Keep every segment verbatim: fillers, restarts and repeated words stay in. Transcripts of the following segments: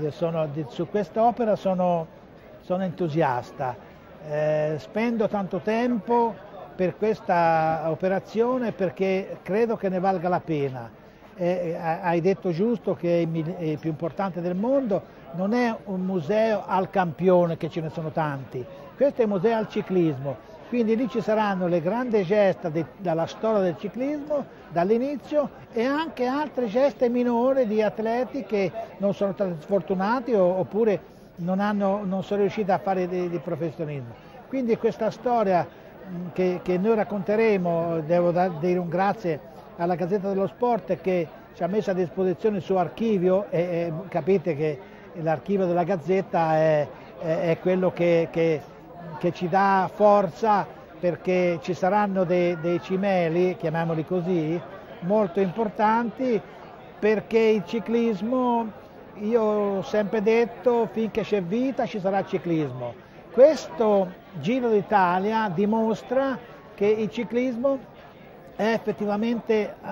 Io sono, su questa opera sono, sono entusiasta, eh, spendo tanto tempo per questa operazione perché credo che ne valga la pena. Eh, hai detto giusto che è il più importante del mondo, non è un museo al campione che ce ne sono tanti, questo è un museo al ciclismo. Quindi lì ci saranno le grandi gesta di, dalla storia del ciclismo, dall'inizio, e anche altre geste minori di atleti che non sono stati sfortunati o, oppure non, hanno, non sono riusciti a fare di, di professionismo. Quindi questa storia mh, che, che noi racconteremo, devo da, dire un grazie alla Gazzetta dello Sport che ci ha messo a disposizione il suo archivio, e, e capite che l'archivio della Gazzetta è, è, è quello che... che che ci dà forza, perché ci saranno dei, dei cimeli, chiamiamoli così, molto importanti, perché il ciclismo, io ho sempre detto, finché c'è vita ci sarà ciclismo. Questo Giro d'Italia dimostra che il ciclismo è effettivamente, uh,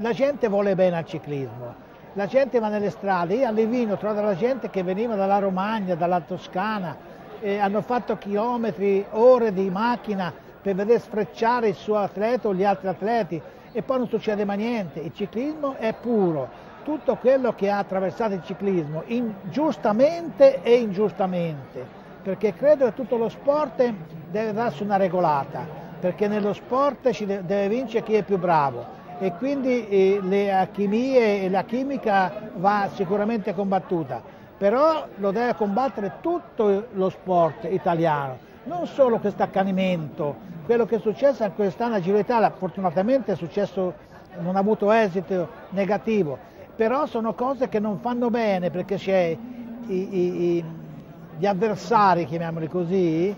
la gente vuole bene al ciclismo. La gente va nelle strade, io a Livino trovo la gente che veniva dalla Romagna, dalla Toscana, e hanno fatto chilometri, ore di macchina per vedere sfrecciare il suo atleta o gli altri atleti, e poi non succede mai niente. Il ciclismo è puro, tutto quello che ha attraversato il ciclismo, in, giustamente e ingiustamente, perché credo che tutto lo sport deve darsi una regolata, perché nello sport ci deve, deve vincere chi è più bravo, e quindi eh, le alchimie e la chimica va sicuramente combattuta. Però lo deve combattere tutto lo sport italiano, non solo questo accanimento. Quello che è successo quest'anno a Giro d'Italia, fortunatamente è successo, non ha avuto esito negativo, però sono cose che non fanno bene, perché c'è gli avversari, chiamiamoli così,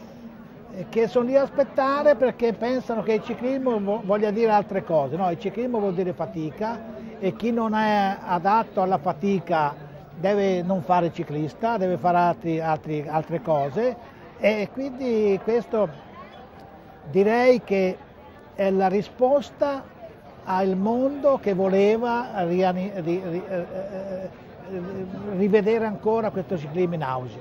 che sono lì a aspettare perché pensano che il ciclismo voglia dire altre cose. No, il ciclismo vuol dire fatica, e chi non è adatto alla fatica deve non fare ciclista, deve fare altri, altri, altre cose, e quindi questo direi che è la risposta al mondo che voleva rivedere ancora questo ciclismo in auge.